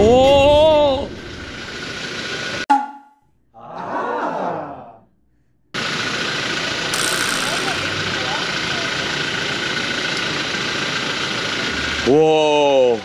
오! 아! 오!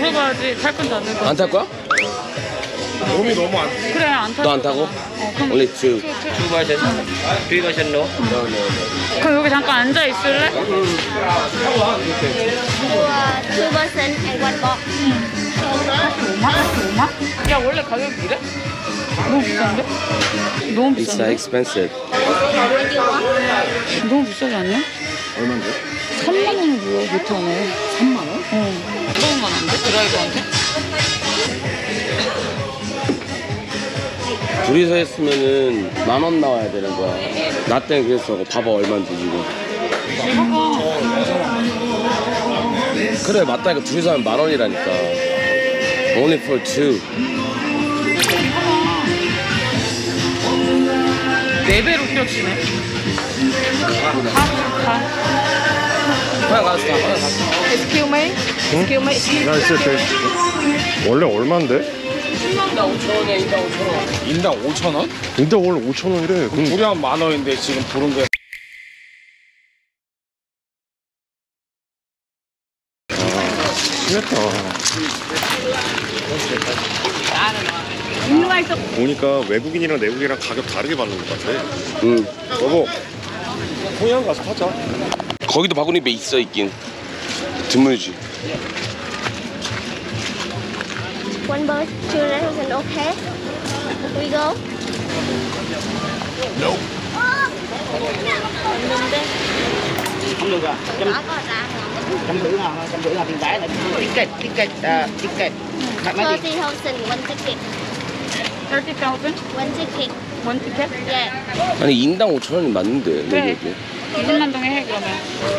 해봐야지. 탈 건 다 될 거야. 안 탈 거야? 몸이 너무 안 타. 그래, 안 타. 너 안 타고? 어, 그럼. Only two. Two versions. Three versions, no. No, no, no. 그럼 여기 잠깐 앉아 있을래? Two versions and one box. 45만? 야, 원래 가격이 이래? 너무 비싼데? 너무 비싼데? It's expensive. 너무 비싸지 않냐? 얼마인데? 3만 원이 뭐야, 보통에. 3만 원? 어. 너무 많은데? 드라이버한테? 둘이서 했으면은 10,000원 나와야 되는 거야. 나 때는 그랬어. 봐봐, 얼마인지 지금. 그래, 맞다. 이거 둘이서 하면 10,000원이라니까. Only for two. 4배로 뛰어치네. 가, 가, 가. Excuse me? Excuse me? 야, 있어, 원래 얼만데? 10만당 5,000원이야, 인당 5,000원. 인당 5,000원? 인당 원래 5,000원이래. 그럼 둘이 한 10,000원인데, 지금 부른 게. 아, 심했다. 보니까 외국인이랑 내국인이랑 가격 다르게 받는 것 같아. 응. 여보, 통영 가서 타자. 거기도 바구니에 있어, 있긴. 드물지. One bird, two letters, and okay. We go. No. Không được à? Chấm rưỡi à? Tiền vé là ticket. 30,000 one ticket. 30,000 one ticket. One ticket? Yeah. 아니 인당 5,000원이 맞는데. 네. 이십만동에 해. 그러면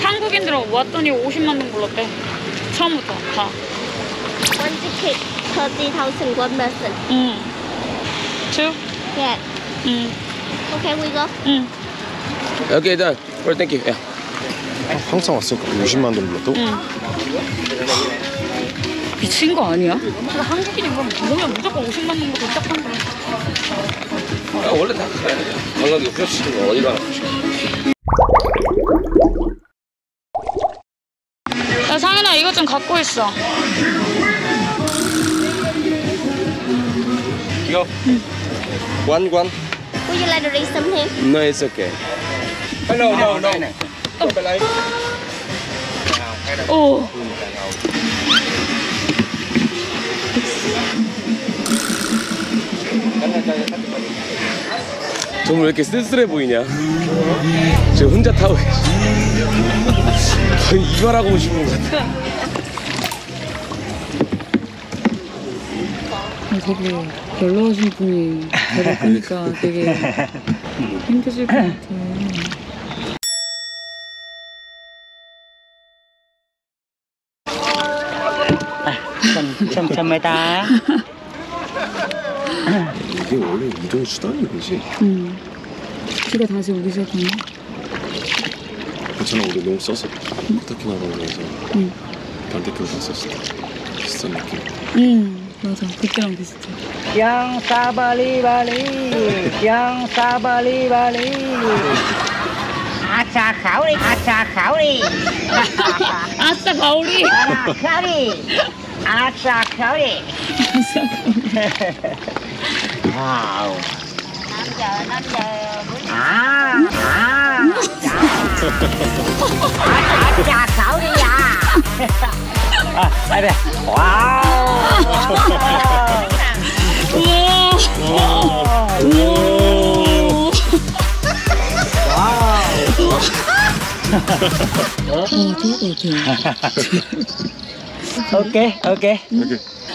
한국인들하고 왔더니 50만동 불렀대. 처음부터 다. One ticket, 30,000 one person. Two? Yeah. Okay, we go. Okay, done. Well, thank you. Yeah. 항상 왔으니까 50만동 불렀어? 미친 거 아니야? 한국인이 그러면 무조건 50만동 불러 딱 한 거야. 야, 원래 다 그래. 관광객 후려치는 거 어디 가나 보시고. 상현아, 이것 좀 갖고 있어. 이거? 응. Would you like to read something? No, it's okay. Hello, no, no. Oh. 정말 왜 이렇게 쓸쓸해 보이냐? 저 혼자 타고 거의 이발하고 오신 것 같아. 되게 별로하신 분이 저를 보니까 되게 힘드실 것 같아요. 감사합니다. 이게 원래 이동 수단인 거지? 응. 비가 다시 오기 시작했네. 괜찮아, 우리 너무 써서 코타키나라에서 반대편 갔었어. 비슷한 느낌. 응, 맞아. 그때랑 비슷해. 양사발리발리. 아싸 가오리. 아싸카리. 와우. 남자야. Okay,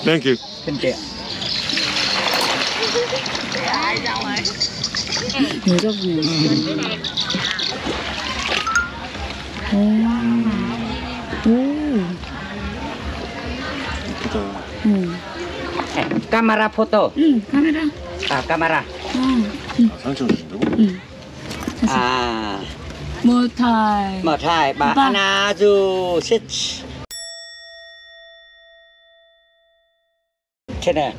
thank you. 여자분이네. 카메라 포토. 응, 카메라. 아, 카메라. 아, 상처 주신다고? 응. 아, 모타이. 모타이. 마 하나, 둘, 셋. 채나.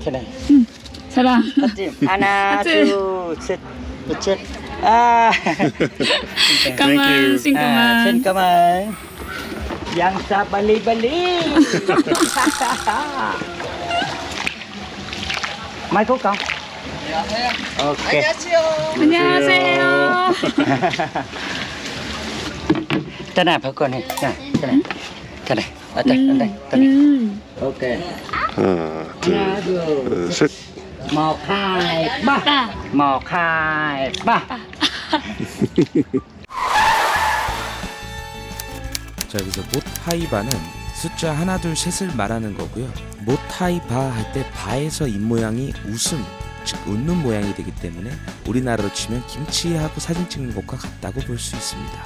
응. 사랑. 하나, 둘, 셋. 끝. 아. 까만, 싱까만. 까만. 양사 발리. 마이크 꺼. 안녕하세요. 오케이. 안녕하세요. 떠나 볼 거네. 떠나. 떠나. 오케이. 하나, 둘, 셋. 먹하이 빠. 자, 여기서 못하이바는 숫자 하나 둘 셋을 말하는 거고요. 못하이바 할 때 바에서 입 모양이 웃음, 즉 웃는 모양이 되기 때문에 우리나라로 치면 김치하고 사진 찍는 것과 같다고 볼 수 있습니다.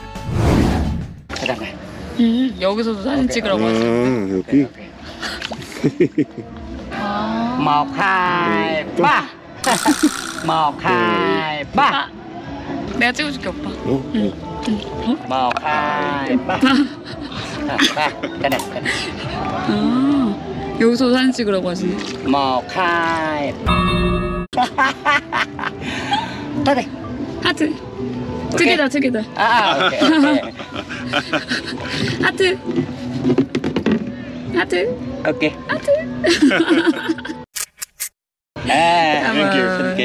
여기서도 사진 찍으라고 하죠. 여기. 먹하이바. 먹하이바. 내가 찍어줄게 오빠. 먹하이바. 아, 여기서 사진 찍으라고 하시네. 먹하이. 다들 하트. 두 개다. 아, 오케이. 하트. 오케이. 하트. 아, 땡큐.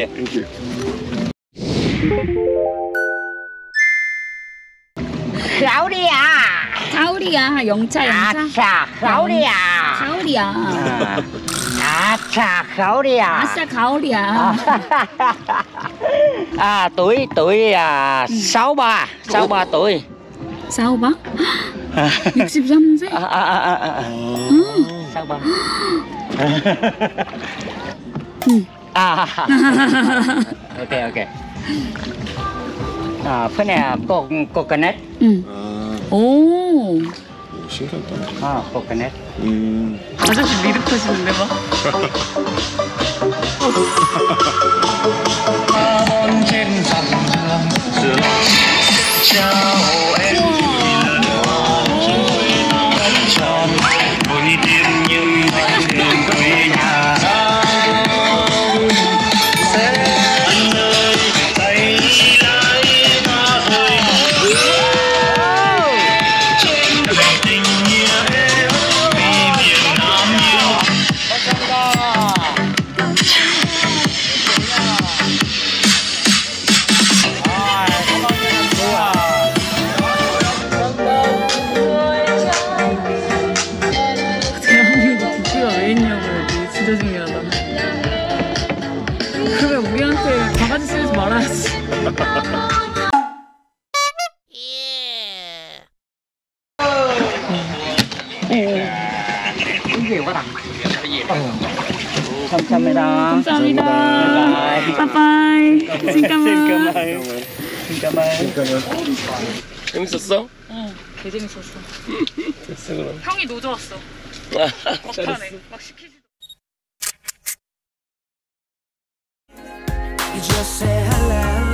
가오리야. 영차. 가오리야. 아차 가오리야. 아, tuổi là 63 tuổi. 63? 63세? 오케이. 아, 편해. 코코넛. 오. 신기하다. 아, 코코넛. 아저씨 미륵 터지는데 봐. 감사합니다. 빠빠이. 진까만. 재밌었어? 응, 개 재밌었어. 됐어, 그럼. 형이 노조 왔어. 잘했어. 막 시키지도. You just say hello.